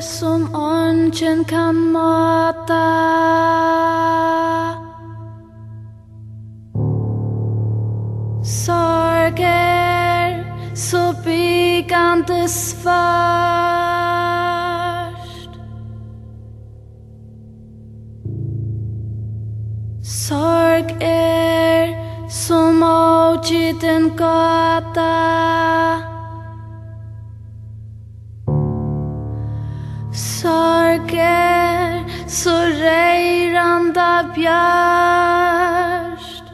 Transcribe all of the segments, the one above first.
sum on trên khắp mọi ta. Sorger so pikantes fast. Sorger so mauchiten kata. Sorger so reiranda bjärst.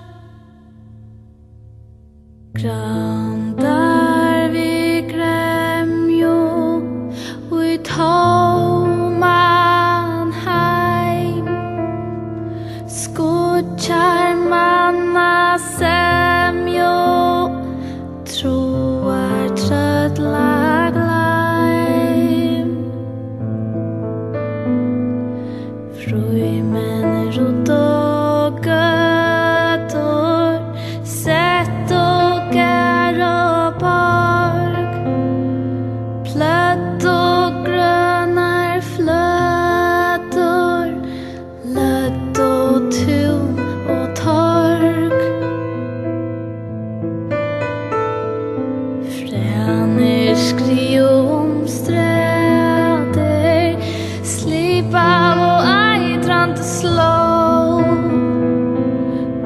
Grandar vi grämjo ut homan heim. Skutjar manna sämjo, troar trödlar gleim. Fröjmen rot och götor, sett och gär och bark, plött och grönar flötor, lött och tun och tork. Fränir skri omsträder, slipav och ajdrand slå.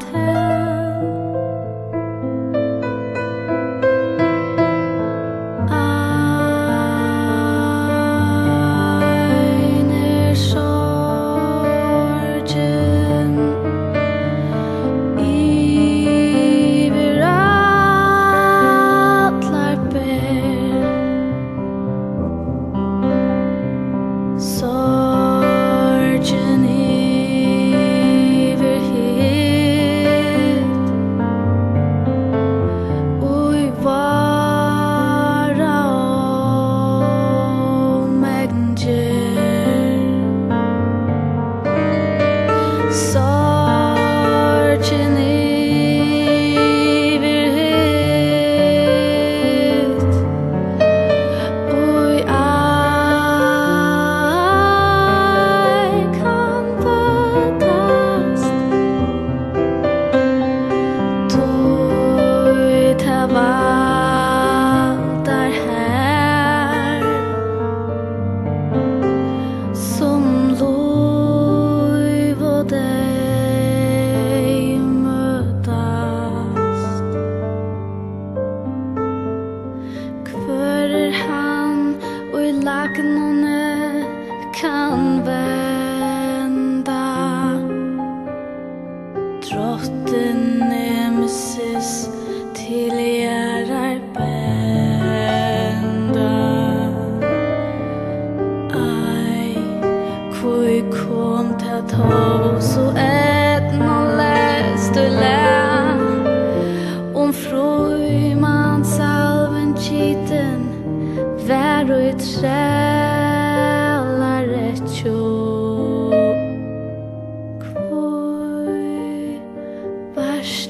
til. Einir sorgin yvir allar ber. Sorgin yvir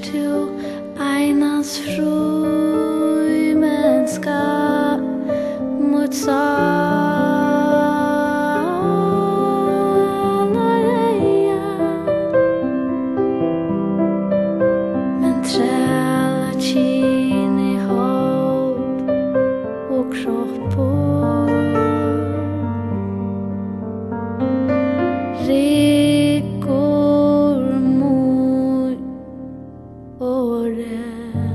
Дождю, ай нас шуйменска муца. Rikur mui ore.